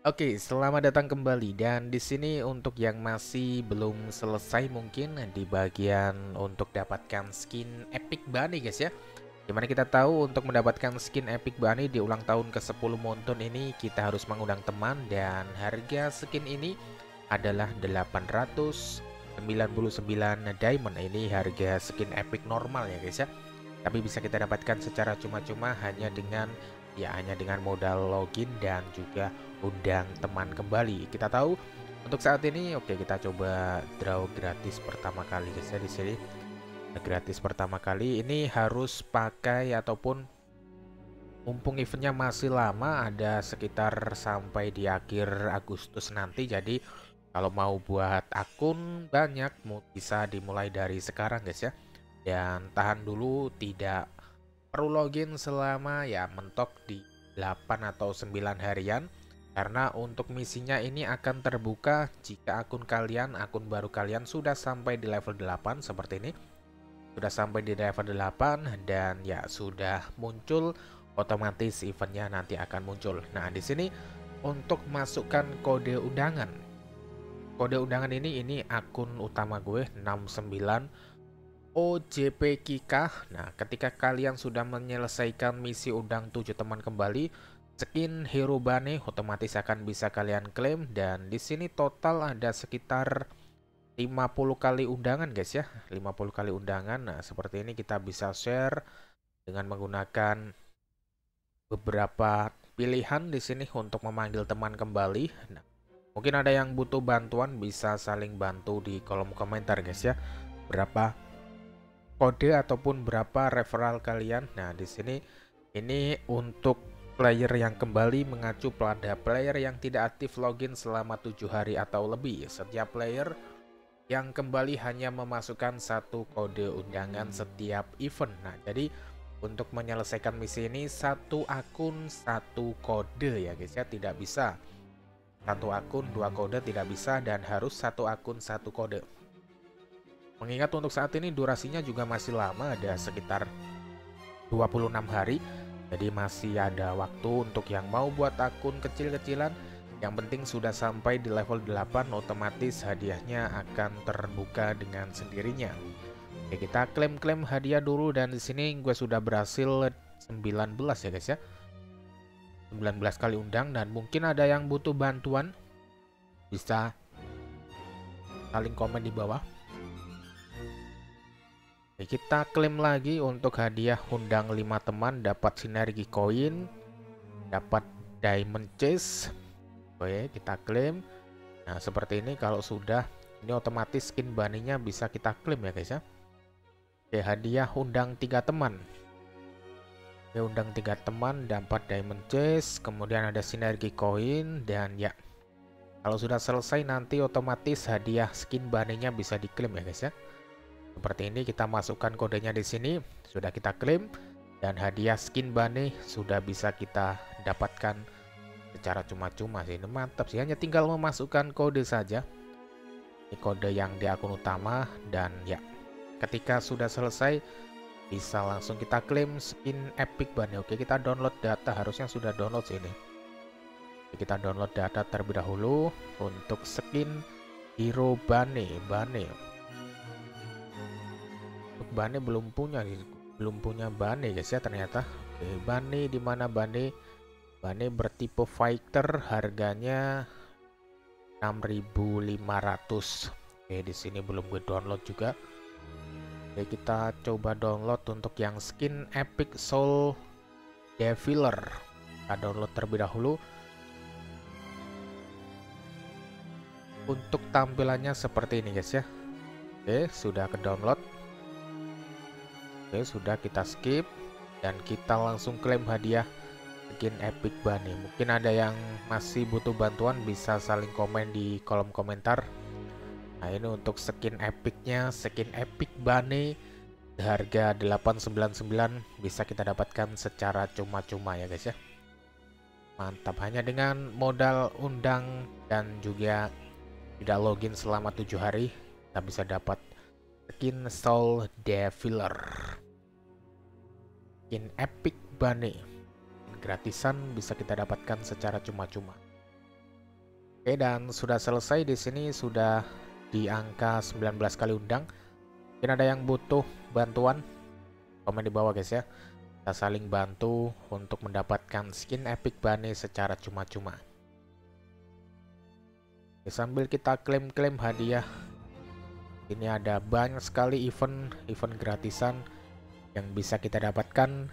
Oke, selamat datang kembali, dan di sini untuk yang masih belum selesai mungkin di bagian untuk dapatkan skin epic Bane guys ya. Dimana kita tahu untuk mendapatkan skin epic Bane di ulang tahun ke-10 Moonton ini kita harus mengundang teman, dan harga skin ini adalah 899 diamond. Ini harga skin epic normal ya guys ya. Tapi bisa kita dapatkan secara cuma-cuma hanya dengan modal login dan juga undang teman kembali. Kita tahu untuk saat ini, oke, kita coba draw gratis pertama kali guys ya. Di sini gratis pertama kali ini harus pakai, ataupun mumpung eventnya masih lama, ada sekitar sampai di akhir Agustus nanti. Jadi kalau mau buat akun banyak bisa dimulai dari sekarang guys ya, dan tahan dulu, tidak perlu login selama ya mentok di 8 atau 9 harian, karena untuk misinya ini akan terbuka jika akun baru kalian sudah sampai di level 8 seperti ini. Sudah sampai di level 8 dan ya sudah muncul, otomatis eventnya nanti akan muncul. Nah, di sini untuk masukkan kode undangan. Kode undangan ini akun utama gue 69 OJP Kikah. Nah, ketika kalian sudah menyelesaikan misi undang 7 teman kembali, skin hero Bane otomatis akan bisa kalian klaim, dan di sini total ada sekitar 50 kali undangan guys ya. 50 kali undangan. Nah, seperti ini kita bisa share dengan menggunakan beberapa pilihan di sini untuk memanggil teman kembali. Nah, mungkin ada yang butuh bantuan, bisa saling bantu di kolom komentar guys ya. Berapa kode ataupun berapa referral kalian. Nah, di sini ini untuk player yang kembali mengacu pada player yang tidak aktif login selama 7 hari atau lebih. Setiap player yang kembali hanya memasukkan 1 kode undangan setiap event. Nah, jadi untuk menyelesaikan misi ini 1 akun 1 kode ya guys ya, tidak bisa 1 akun 2 kode, tidak bisa, dan harus 1 akun 1 kode. Mengingat untuk saat ini durasinya juga masih lama, ada sekitar 26 hari. Jadi masih ada waktu untuk yang mau buat akun kecil-kecilan. Yang penting sudah sampai di level 8, otomatis hadiahnya akan terbuka dengan sendirinya. Oke, kita klaim-klaim hadiah dulu, dan di sini gue sudah berhasil 19 ya guys ya. 19 kali undang, dan mungkin ada yang butuh bantuan, bisa saling komen di bawah. Kita klaim lagi untuk hadiah undang 5 teman, dapat sinergi koin, dapat diamond chase. Oke, kita klaim. Nah, seperti ini kalau sudah, ini otomatis skin Bane-nya bisa kita klaim ya guys ya. Oke, hadiah undang 3 teman. Oke, undang 3 teman, dapat diamond chase, kemudian ada sinergi koin, dan ya kalau sudah selesai nanti otomatis hadiah skin Bane-nya bisa diklaim ya guys ya. Seperti ini, kita masukkan kodenya di sini, sudah kita klaim, dan hadiah skin Bane sudah bisa kita dapatkan secara cuma-cuma sih. Ini mantap sih, hanya tinggal memasukkan kode saja. Ini kode yang di akun utama, dan ya ketika sudah selesai bisa langsung kita klaim skin epic Bane. Oke, kita download data, harusnya sudah download sih ini. Kita download data terlebih dahulu untuk skin hero Bane belum punya Bane guys ya ternyata. Oke, Bane dimana Bane bertipe fighter, harganya 6.500. Oke, di sini belum gue download juga. Oke, kita coba download untuk yang skin epic soul defiler. Kita download terlebih dahulu. Untuk tampilannya seperti ini guys ya. Oke, sudah ke download. Oke, sudah kita skip, dan kita langsung klaim hadiah skin epic Bane. Mungkin ada yang masih butuh bantuan, bisa saling komen di kolom komentar. Nah, ini untuk skin epicnya, skin epic Bane harga 899 bisa kita dapatkan secara cuma-cuma ya guys ya. Mantap, hanya dengan modal undang dan juga tidak login selama 7 hari kita bisa dapat skin soul defiler, skin epic Bane gratisan bisa kita dapatkan secara cuma-cuma. Oke, dan sudah selesai di sini, sudah di angka 19 kali undang. Mungkin ada yang butuh bantuan, komen di bawah guys ya. Kita saling bantu untuk mendapatkan skin epic Bane secara cuma-cuma. Sambil kita klaim-klaim hadiah. Ini ada banyak sekali event gratisan yang bisa kita dapatkan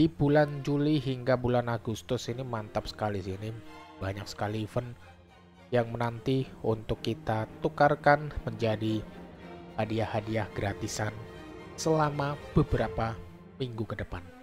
di bulan Juli hingga bulan Agustus. Ini mantap sekali sih, ini banyak sekali event yang menanti untuk kita tukarkan menjadi hadiah-hadiah gratisan selama beberapa minggu ke depan.